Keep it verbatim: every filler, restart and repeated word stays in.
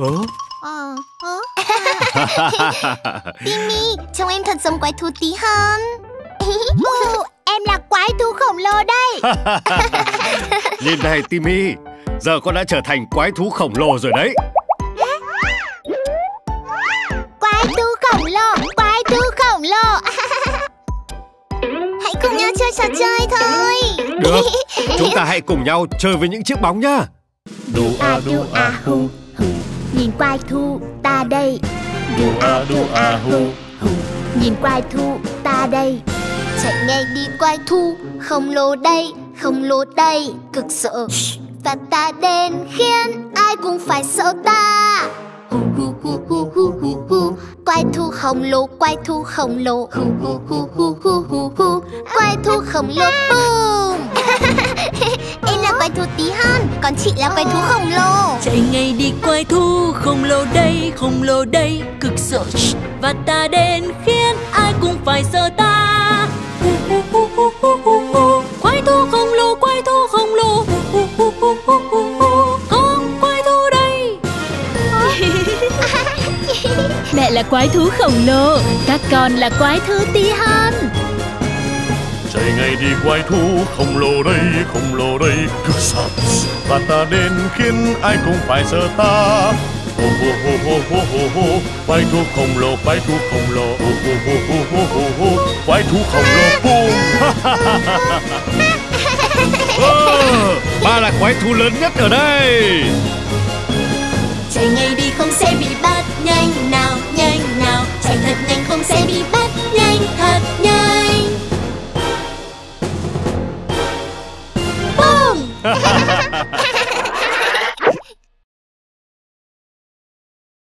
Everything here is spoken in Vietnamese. Ờ? Ờ, ờ. Timi, trông em thật giống quái thú tí hơn. Wow, em là quái thú khổng lồ đây. Nhìn này Timi, giờ con đã trở thành quái thú khổng lồ rồi đấy. Quái thú khổng lồ, quái thú khổng lồ. Hãy cùng nhau chơi trò chơi thôi. Được, chúng ta hãy cùng nhau chơi với những chiếc bóng nhá. Đu a đu a hu hu, nhìn quái thú ta đây. Đu a đu a hu hu, nhìn quái thú ta đây. Chạy ngay đi quái thú khổng lồ đây, khổng lồ đây cực sợ. Và ta đến khiến ai cũng phải sợ ta. Hu hu hu hu hu hu hu, quái thú khổng lồ, quái thú khổng lồ. Hu hu hu hu hu hu hu, quái thú khổng lồ boom. Em là quái thú tí hon, còn chị là quái thú khổng lồ. Chạy ngay đi quái thú khổng lồ đây, khổng lồ đây cực sợ. Và ta đến khiến ai cũng phải sợ ta. Hu hu hu hu hu hu hu, quái thú khổng lồ, quái thú khổng lồ. Hu hu hu hu hu hu, con quái thú đây. Mẹ là quái thú khổng lồ, các con là quái thú tí hon. Chạy ngay đi quái thú khổng lồ đây, khổng lồ đây cực sợ. Và ta đến khiến ai cũng phải sợ ta. Hô hô hô hô hô hô hô, quái thú khổng lồ, quái thú khổng lồ. Hô hô hô hô hô hô hô, quái thú khổng lồ boom. Ờ, ba là quái thú lớn nhất ở đây. Chạy ngay đi không sẽ bị bắt, nhanh nào, nhanh nào. Chạy thật nhanh không sẽ bị bắt, nhanh thật nhanh. Boom.